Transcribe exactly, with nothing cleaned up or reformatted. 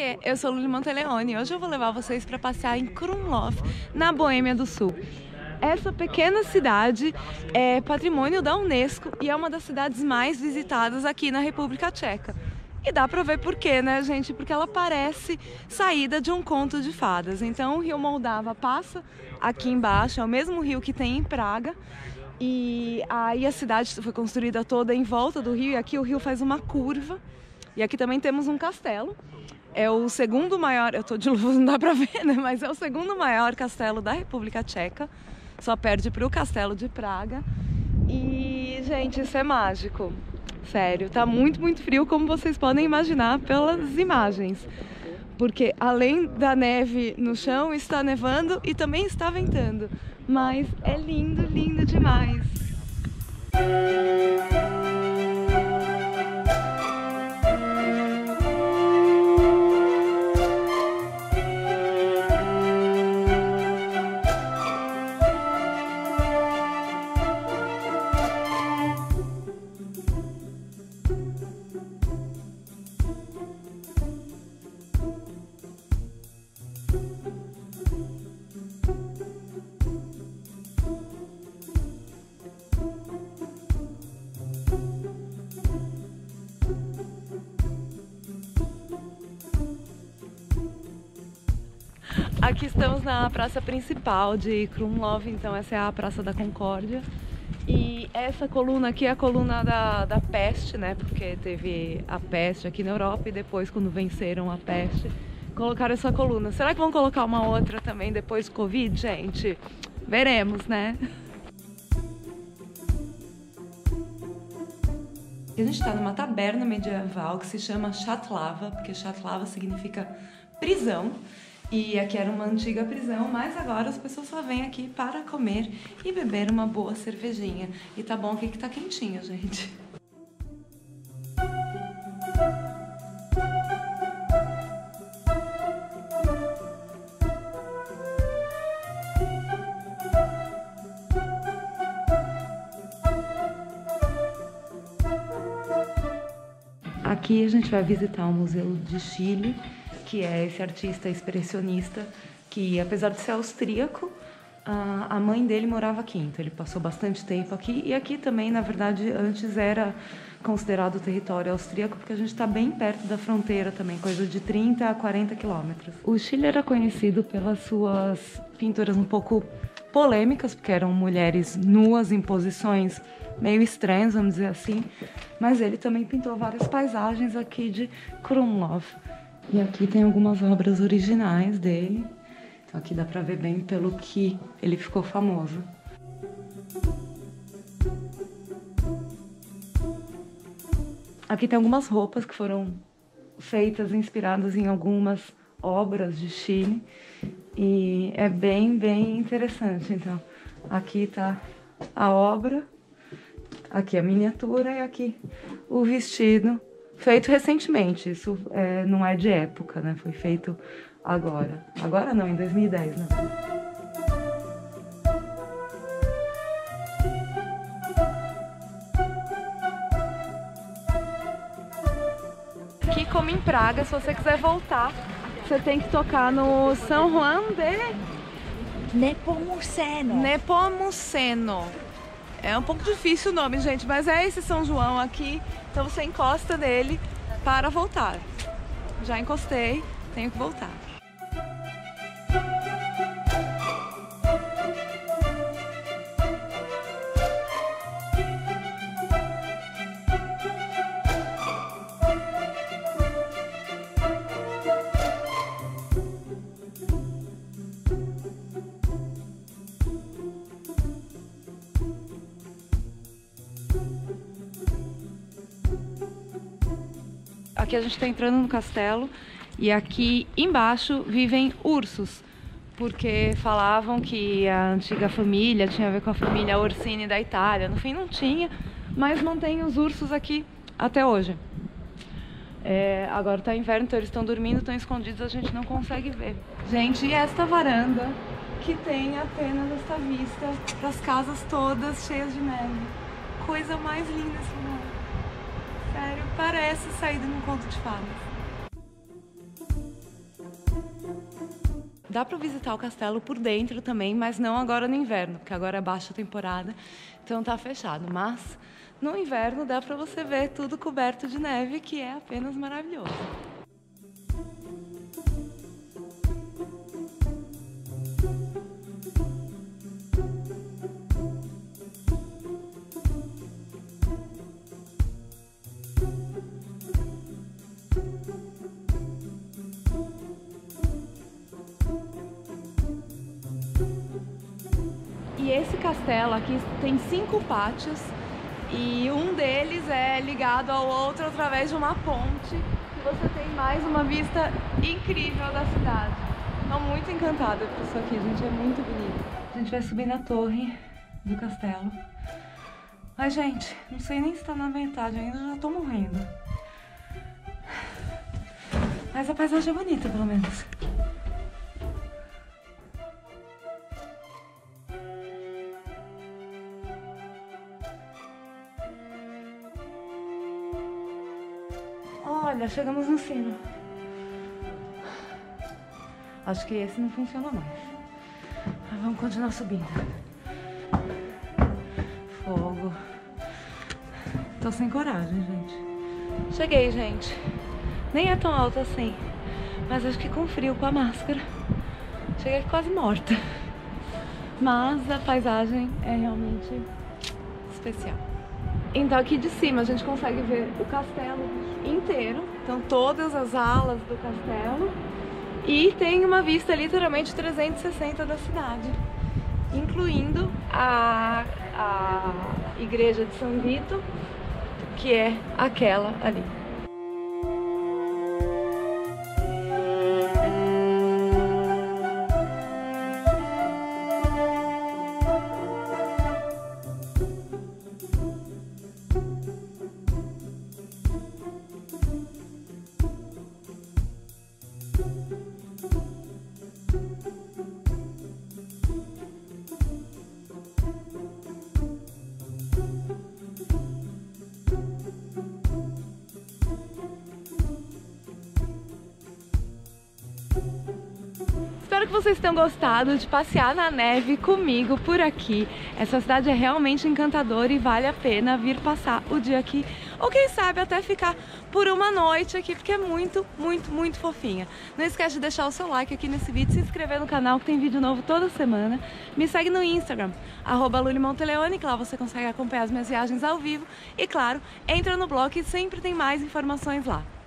Oiê, eu sou Luli Monteleone e hoje eu vou levar vocês para passear em Krumlov, na Boêmia do Sul. Essa pequena cidade é patrimônio da Unesco e é uma das cidades mais visitadas aqui na República Tcheca. E dá pra ver por quê, né, gente? Porque ela parece saída de um conto de fadas. Então o rio Moldava passa aqui embaixo, é o mesmo rio que tem em Praga. E aí a cidade foi construída toda em volta do rio e aqui o rio faz uma curva. E aqui também temos um castelo. É o segundo maior, eu tô de luvas, não dá pra ver, né? Mas é o segundo maior castelo da República Tcheca. Só perde pro Castelo de Praga. E, gente, isso é mágico. Sério, tá muito, muito frio, como vocês podem imaginar pelas imagens. Porque além da neve no chão, está nevando e também está ventando. Mas é lindo, lindo demais. Aqui estamos na praça principal de Krumlov, então essa é a Praça da Concórdia. E essa coluna aqui é a coluna da, da peste, né? Porque teve a peste aqui na Europa e depois, quando venceram a peste, colocaram essa coluna. Será que vão colocar uma outra também depois do Covid, gente? Veremos, né? E a gente está numa taberna medieval que se chama Chatlava, porque Chatlava significa prisão. E aqui era uma antiga prisão, mas agora as pessoas só vêm aqui para comer e beber uma boa cervejinha. E tá bom aqui que tá quentinho, gente. Aqui a gente vai visitar o Museu de Chile, que é esse artista expressionista que, apesar de ser austríaco, a mãe dele morava aqui, então ele passou bastante tempo aqui. E aqui também, na verdade, antes era considerado território austríaco, porque a gente está bem perto da fronteira também, coisa de trinta a quarenta quilômetros. O Schiller era conhecido pelas suas pinturas um pouco polêmicas, porque eram mulheres nuas em posições meio estranhas, vamos dizer assim, mas ele também pintou várias paisagens aqui de Krumlov. E aqui tem algumas obras originais dele, então aqui dá pra ver bem pelo que ele ficou famoso. Aqui tem algumas roupas que foram feitas, inspiradas em algumas obras de Chile, e é bem, bem interessante. Então, aqui tá a obra, aqui a miniatura e aqui o vestido. Feito recentemente, isso é, não é de época, né? Foi feito agora. Agora não, em dois mil e dez, né? Aqui, como em Praga, se você quiser voltar, você tem que tocar no São João de Nepomuceno. Nepomuceno. É um pouco difícil o nome, gente, mas é esse São João aqui, então você encosta nele para voltar. Já encostei, tenho que voltar. Aqui a gente está entrando no castelo e aqui embaixo vivem ursos, porque falavam que a antiga família tinha a ver com a família Orsini da Itália. No fim não tinha, mas mantém os ursos aqui até hoje. É, agora está inverno, então eles estão dormindo, estão escondidos, a gente não consegue ver. Gente, e esta varanda que tem apenas esta vista para as casas todas cheias de neve. Coisa mais linda esse lugar. Sério, parece saída num conto de fadas. dá para visitar o castelo por dentro também, mas não agora no inverno, porque agora é baixa temporada, então tá fechado. Mas no inverno dá para você ver tudo coberto de neve, que é apenas maravilhoso. E esse castelo aqui tem cinco pátios e um deles é ligado ao outro através de uma ponte e você tem mais uma vista incrível da cidade. Estou muito encantada por isso aqui, gente, é muito bonito. A gente vai subir na torre do castelo. Ai, gente, não sei nem se está na metade ainda, já estou morrendo. Mas a paisagem é bonita, pelo menos. Olha, chegamos no sino. Acho que esse não funciona mais. Mas vamos continuar subindo. Fogo. Tô sem coragem, gente. Cheguei, gente. Nem é tão alto assim. Mas acho que com frio, com a máscara. Cheguei quase morta. Mas a paisagem é realmente especial. Então aqui de cima a gente consegue ver o castelo inteiro, então todas as alas do castelo, e tem uma vista literalmente trezentos e sessenta da cidade, incluindo a, a igreja de São Vito, que é aquela ali. Espero que vocês tenham gostado de passear na neve comigo por aqui. Essa cidade é realmente encantadora e vale a pena vir passar o dia aqui. Ou quem sabe até ficar por uma noite aqui, porque é muito, muito, muito fofinha. Não esquece de deixar o seu like aqui nesse vídeo, se inscrever no canal que tem vídeo novo toda semana. Me segue no Instagram, arroba Luli Monteleone, que lá você consegue acompanhar as minhas viagens ao vivo. E claro, entra no blog e sempre tem mais informações lá.